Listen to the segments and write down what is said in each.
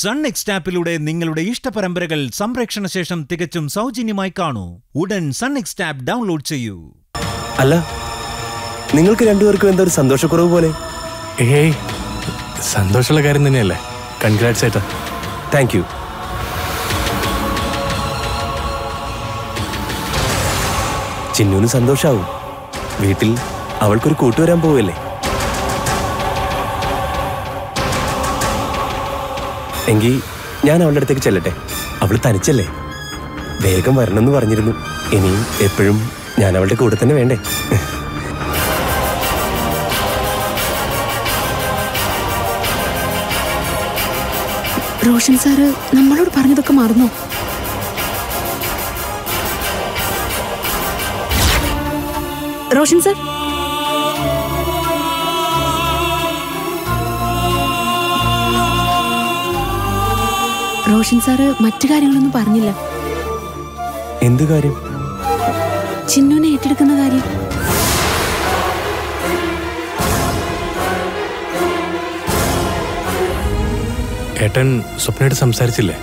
Sun Next App-ലൂടെ നിങ്ങളുടെ ഇഷ്ടപരമ്പരകൾ സംപ്രേക്ഷണ ശേഷം തികച്ചും സൗജന്യമായി കാണൂ. ഉടൻ Sun Next App ഡൗൺലോഡ് ചെയ്യൂ. അല്ല, നിങ്ങൾക്ക് രണ്ടുപേർക്കും എന്താ ഒരു സന്തോഷക്കുറവ് പോലെ? ഏയ്, സന്തോഷമുള്ള കാര്യം തന്നെയല്ലേ. കൺഗ്രാറ്റ്സ് ഏട്ടാ. Thank you. ചിന്നുവിന് സന്തോഷാവും. വീട്ടിൽ അവൾക്കൊരു കൂട്ടുവരാൻ പോവല്ലേ. എങ്കിൽ ഞാൻ അവളുടെ അടുത്തേക്ക് ചെല്ലട്ടെ. അവൾ തനിച്ചല്ലേ, വേഗം വരണമെന്ന് പറഞ്ഞിരുന്നു. ഇനിയും എപ്പോഴും ഞാൻ അവളുടെ കൂടെ തന്നെ വേണ്ടേ? റോഷൻ സാറ് നമ്മളോട് പറഞ്ഞതൊക്കെ മറന്നോ? റോഷൻ സാർ, റോഷൻ സാറ് മറ്റു കാര്യങ്ങളൊന്നും പറഞ്ഞില്ല. എന്ത് കാര്യം? ചിന്നുവിനെ ഏറ്റെടുക്കുന്ന കാര്യം. ഏട്ടൻ സ്വപ്നമായിട്ട് സംസാരിച്ചില്ലേ?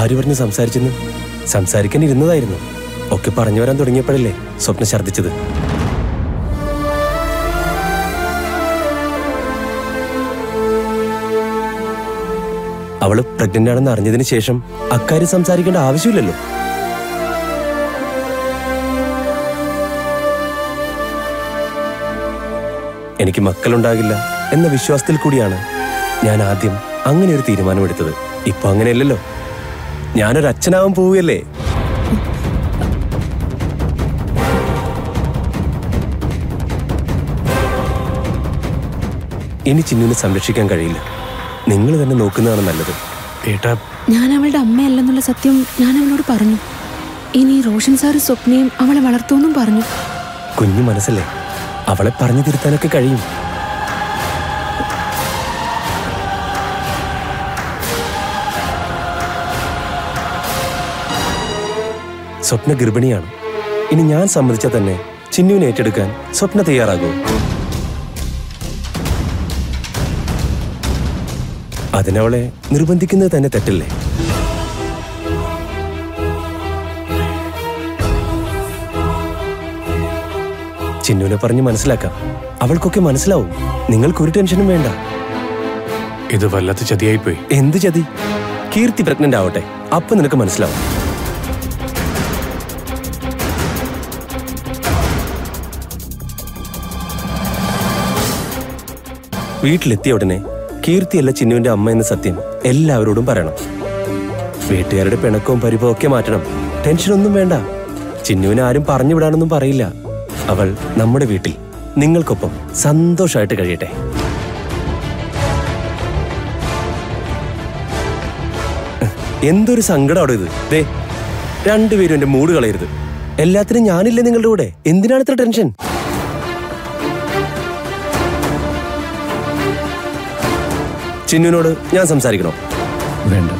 ആര് പറഞ്ഞ് സംസാരിച്ചെന്ന്? സംസാരിക്കാൻ ഇരുന്നതായിരുന്നു. ഒക്കെ പറഞ്ഞു വരാൻ തുടങ്ങിയപ്പോഴല്ലേ സ്വപ്നം ഛർദ്ദിച്ചത്. അവള് പ്രഗ്നന്റ് ആണെന്ന് അറിഞ്ഞതിന് ശേഷം അക്കാര്യം സംസാരിക്കേണ്ട ആവശ്യമില്ലല്ലോ. എനിക്ക് മക്കളുണ്ടാകില്ല എന്ന വിശ്വാസത്തിൽ കൂടിയാണ് ഞാൻ ആദ്യം അങ്ങനെ ഒരു തീരുമാനമെടുത്തത്. ഇപ്പൊ അങ്ങനെയല്ലല്ലോ, ഞാനൊരു അച്ഛനാവാൻ പോവുകയല്ലേ. ഇനി ചിന്നുവിനെ സംരക്ഷിക്കാൻ കഴിയില്ല, നിങ്ങൾ തന്നെ നോക്കുന്നതാണ് നല്ലത്. ഞാൻ അവളുടെ അമ്മയല്ലെന്നുള്ള സത്യം ഞാൻ അവളോട് പറഞ്ഞു. ഇനി റോഷൻ സാറ് സ്വപ്നയും അവളെ വളർത്തുമെന്നും പറഞ്ഞു. കുഞ്ഞു മനസ്സല്ലേ, അവളെ പറഞ്ഞു തിരുത്താനൊക്കെ കഴിയും. സ്വപ്ന ഗർഭിണിയാണ്. ഇനി ഞാൻ സമ്മതിച്ചാൽ തന്നെ ചിന്നുവിനെ ഏറ്റെടുക്കാൻ സ്വപ്ന തയ്യാറാകുമോ? അതിനവളെ നിർബന്ധിക്കുന്നത് തന്നെ തെറ്റല്ലേ? ചിന്നുവിനെ പറഞ്ഞ് മനസ്സിലാക്കാം, അവൾക്കൊക്കെ മനസ്സിലാവും. നിങ്ങൾക്കൊരു ടെൻഷനും വേണ്ട. ഇത് വല്ലാത്ത ചതിയായിപ്പോയി. എന്ത് ചതി? കീർത്തി പ്രഗ്നന്റ് ആവട്ടെ, അപ്പൊ നിനക്ക് മനസ്സിലാവും. വീട്ടിലെത്തിയ ഉടനെ കീർത്തിയല്ല ചിന്നുവിന്റെ അമ്മ എന്ന സത്യം എല്ലാവരോടും പറയണം. വീട്ടുകാരുടെ പിണക്കവും പരിഭവവും ഒക്കെ മാറ്റണം. ടെൻഷനൊന്നും വേണ്ട. ചിന്നുവിനെ ആരും പറഞ്ഞു വിടാനൊന്നും പറയില്ല. അവൾ നമ്മുടെ വീട്ടിൽ നിങ്ങൾക്കൊപ്പം സന്തോഷമായിട്ട് കഴിയട്ടെ. എന്തൊരു സങ്കടമാണ് ഇത്. ദേ, രണ്ടുപേരും എന്റെ മൂഡ് കളയരുത്. എല്ലാത്തിനും ഞാനില്ലേ നിങ്ങളുടെ കൂടെ? എന്തിനാണ് ഇത്ര ടെൻഷൻ? ചിന്നുവിനോട് ഞാൻ സംസാരിക്കണോ? വേണ്ട.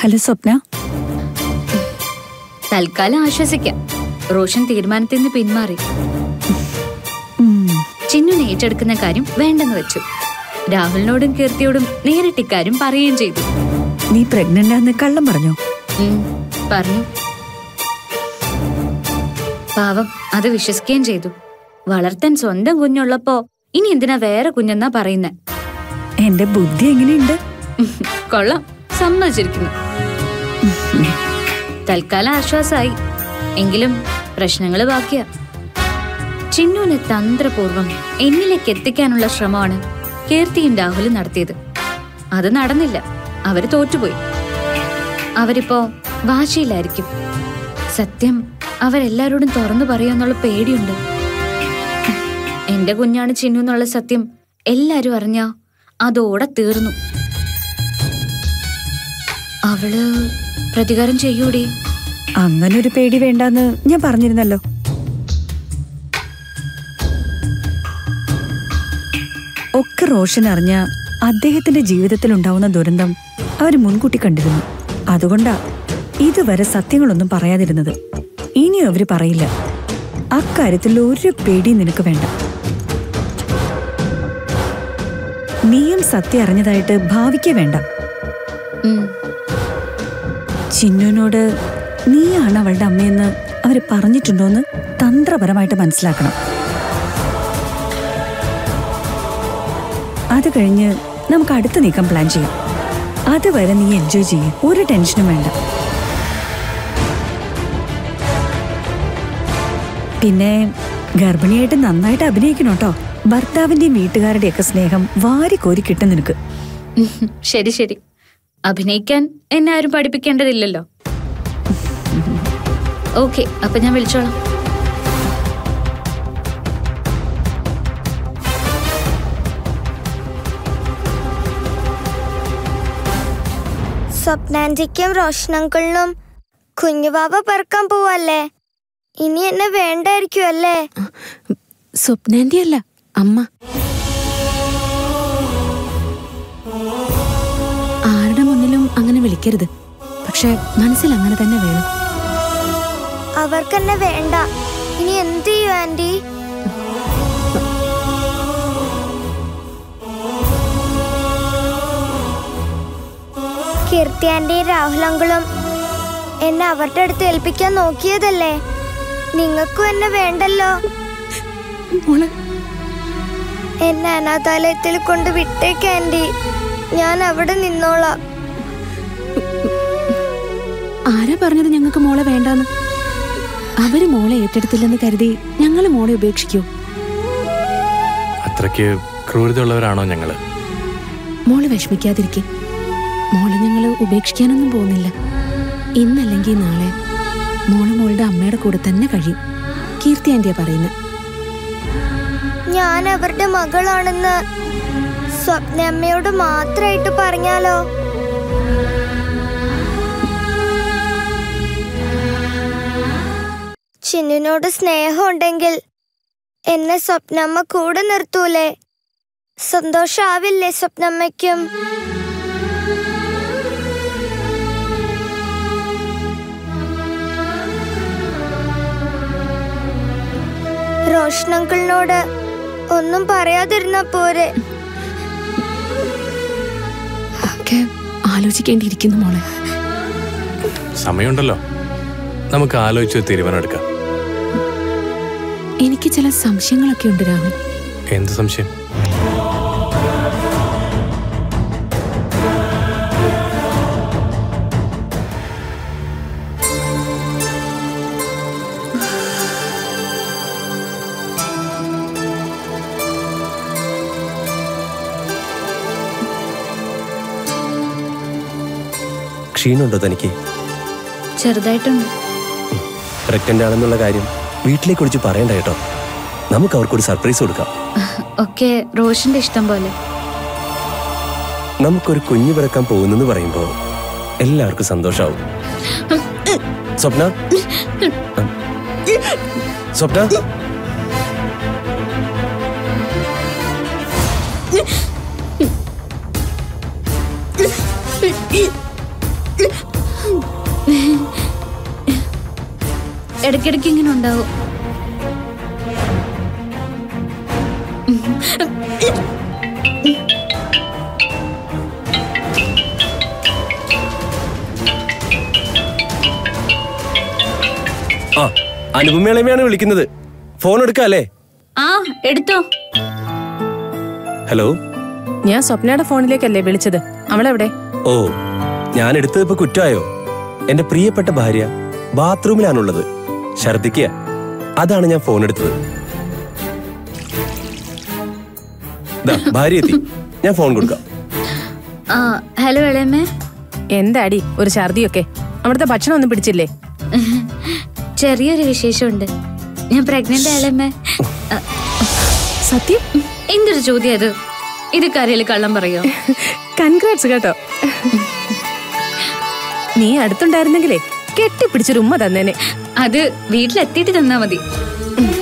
ഹലോ സ്വപ്ന. തൽക്കാലം ആശ്വസിക്കാം, റോഷൻ തീരുമാനത്തിൽ നിന്ന് പിന്മാറി. ചിന്നുനെ ഏറ്റെടുക്കുന്ന കാര്യം വേണ്ടെന്ന് വെച്ചു. രാഹുലിനോടും കീർത്തിയോടും നേരിട്ട് ഇക്കാര്യം പറയുകയും ചെയ്തു. നീ പ്രഗ്നന്റ് ആണെന്ന് കള്ളം പറഞ്ഞോ? പറഞ്ഞു. പാവം അത് വിശ്വസിക്കുകയും ചെയ്തു. വളർത്താൻ സ്വന്തം കുഞ്ഞുള്ളപ്പോ ഇനി എന്തിനാ വേറെ കുഞ്ഞെന്നാ പറയുന്നേ? എന്റെ ബുദ്ധി എങ്ങനെയുണ്ട്? കൊള്ളാം, സമ്മതിച്ചിരിക്കുന്നു. തൽക്കാലം ആശ്വാസമായി. എങ്കിലും പ്രശ്നങ്ങൾ ബാക്കിയാ. ചിന്നുവിനെ തന്ത്രപൂർവം എന്നിലേക്ക് എത്തിക്കാനുള്ള ശ്രമമാണ് കീർത്തിയും രാഹുലും നടത്തിയത്. അത് നടന്നില്ല, അവര് തോറ്റുപോയി. അവരിപ്പോ വാശിയിലായിരിക്കും. സത്യം അവരെല്ലാരോടും തുറന്നു പറയാന്നുള്ള പേടിയുണ്ട്. എന്റെ കുഞ്ഞാണ് ചിന്നു എന്നുള്ള സത്യം എല്ലാരും അറിഞ്ഞാ അതോടെ തീർന്നു. അവള് പ്രതികാരം ചെയ്യൂടി. അങ്ങനെ ഒരു പേടി വേണ്ടെന്ന് ഞാൻ പറഞ്ഞിരുന്നല്ലോ. ഒക്കെ റോഷൻ അറിഞ്ഞ അദ്ദേഹത്തിന്റെ ജീവിതത്തിൽ ഉണ്ടാവുന്ന ദുരന്തം അവർ മുൻകൂട്ടി കണ്ടിരുന്നു. അതുകൊണ്ടാ ഇതുവരെ സത്യങ്ങളൊന്നും പറയാതിരുന്നത്. ഇനിയും അവര് പറയില്ല. അക്കാര്യത്തിൽ ഒരു പേടി നിനക്ക് വേണ്ട. നീയും സത്യം അറിഞ്ഞതായിട്ട് ഭാവിക്കേ വേണ്ട. ചിന്നുനോട് നീയാണ് അവളുടെ അമ്മയെന്ന് അവർ പറഞ്ഞിട്ടുണ്ടോന്ന് തന്ത്രപരമായിട്ട് മനസ്സിലാക്കണം. അത് കഴിഞ്ഞ് നമുക്ക് അടുത്ത നീക്കം പ്ലാൻ ചെയ്യാം. അതുവരെ നീ എൻജോയ് ചെയ്യും, ഒരു ടെൻഷനും വേണ്ട. പിന്നെ ഗർഭിണിയായിട്ട് നന്നായിട്ട് അഭിനയിക്കണം കേട്ടോ. ഭർത്താവിന്റെയും വീട്ടുകാരുടെയൊക്കെ സ്നേഹം വാരിക്കോരി കിട്ടും നിനക്ക്. ശരി ശരി, അഭിനയിക്കാൻ എന്നെ ആരും പഠിപ്പിക്കേണ്ടതില്ലല്ലോ. ഓക്കെ, അപ്പൊ ഞാൻ വിളിച്ചോളാം. സ്വപ്നാന്റിക്കും റോഷനങ്കളിനും കുഞ്ഞുബാബ പറക്കാൻ പോവല്ലേ? ഇനി എന്നെ വേണ്ടായിരിക്കും അല്ലേ? സ്വപ്നാന്റി അല്ല, അമ്മ. ആരുടെ മുന്നിലും അങ്ങനെ വിളിക്കരുത്, പക്ഷെ മനസ്സിൽ അങ്ങനെ തന്നെ വേണം. അവർക്കെന്നെ വേണ്ട. ഇനി എന്ത് ചെയ്യും ആന്റി? കീർത്തി ആന്റിയും രാഹുലങ്കളും എന്നെ അവരുടെ അടുത്ത് ഏൽപ്പിക്കാൻ നോക്കിയതല്ലേ? നിങ്ങൾക്കും എന്നെ വേണ്ടല്ലോ. എന്നെ അനാഥാലയത്തിൽ കൊണ്ട് വിട്ടേക്ക് ആന്റി, ഞാൻ അവിടെ നിന്നോളാം. ആരാ പറഞ്ഞത് ഞങ്ങൾക്ക് മോളെ വേണ്ടെന്ന്? അവര് മോളെ ഏറ്റെടുത്തില്ലെന്ന് കരുതി ഞങ്ങള് മോളെ ഉപേക്ഷിക്കൂ? അത്രയ്ക്ക് ക്രൂരത ഉള്ളവരാണോ ഞങ്ങള്? മോള് വിഷമിക്കാതിരിക്കെ, മോളെ ഞങ്ങള് ഉപേക്ഷിക്കാനൊന്നും പോകുന്നില്ല. ഇന്നല്ലെങ്കിൽ നാളെ മോള് മോളുടെ അമ്മയുടെ കൂടെ തന്നെ കഴിയും. കീർത്തി ആന്റിയാ പറയുന്നത്. ഞാൻ അവരുടെ മകളാണെന്ന് സ്വപ്നമ്മയോട് മാത്രമായിട്ട് പറഞ്ഞാലോ? ചിന്നുനോട് സ്നേഹമുണ്ടെങ്കിൽ എന്നെ സ്വപ്നമ്മ കൂടെ നിർത്തൂലേ? സന്തോഷാവില്ലേ സ്വപ്നമ്മയ്ക്കും? റോഷനങ്കളിനോട് ഒന്നും പറയാതിരുന്ന പോരെ? ഒക്കെ ആലോചിക്കേണ്ടിയിരിക്കുന്നു മോളെ. സമയമുണ്ടല്ലോ, നമുക്ക് ആലോചിച്ച് തീരുമാനമെടുക്കാം. എനിക്ക് ചില സംശയങ്ങളൊക്കെ ഉണ്ട് രാഹുൽ. എന്ത് സംശയം? ക്ഷീണുണ്ടോ തനിക്ക്? ചെറുതായിട്ടുണ്ട്. പ്രഗ്നന്റ് ആണെന്നുള്ള കാര്യം വീട്ടിലേക്ക് വിളിച്ച് പറയണ്ട കേട്ടോ. നമുക്ക് അവർക്കൊരു സർപ്രൈസ് കൊടുക്കാം. ഒക്കെ റോഷന്റെ ഇഷ്ടം പോലെ. നമുക്കൊരു കുഞ്ഞു പിറക്കാൻ പോകുന്നെന്ന് പറയുമ്പോ എല്ലാവർക്കും സന്തോഷാവും. സ്വപ്ന, സ്വപ്ന, ഇടയ്ക്കിടയ്ക്ക് ഇങ്ങനെ ഉണ്ടാവും. ആ, അനുപമയാണ് വിളിക്കുന്നത്. ഫോൺ എടുക്കാല്ലേ? ആ, എടുത്തോ. ഹലോ, ഞാൻ സ്വപ്നയുടെ ഫോണിലേക്കല്ലേ വിളിച്ചത്? അവളെവിടെ? ഓ, ഞാൻ എടുത്തത് ഇപ്പൊ കുറ്റമായോ? എന്റെ പ്രിയപ്പെട്ട ഭാര്യ ബാത്റൂമിലാണുള്ളത്, ഛർദിക്കുക. അതാണ് ഞാൻ ഫോൺ എടുത്തത്. ഭാര്യ എത്തി, ഞാൻ ഫോൺ കൊടുക്കാം. ഹലോ എളേമ്മേ, എന്താടി ഒരു ഛർദിയൊക്കെ? അവിടുത്തെ ഭക്ഷണം ഒന്നും പിടിച്ചില്ലേ? ചെറിയൊരു വിശേഷമുണ്ട്, ഞാൻ പ്രഗ്നന്റ് എളേമ്മേ. സത്യം? എന്തൊരു ചോദ്യം അത്? ഇത് കാര്യത്തിൽ കള്ളം പറയോ? കൺഗ്രാറ്റ്സ് കേട്ടോ. നീ അടുത്തുണ്ടായിരുന്നെങ്കിലേ കെട്ടിപ്പിടിച്ചൊരുമ്മ തന്നേനെ. അത് വീട്ടിലെത്തിയിട്ട് തന്നാ മതി.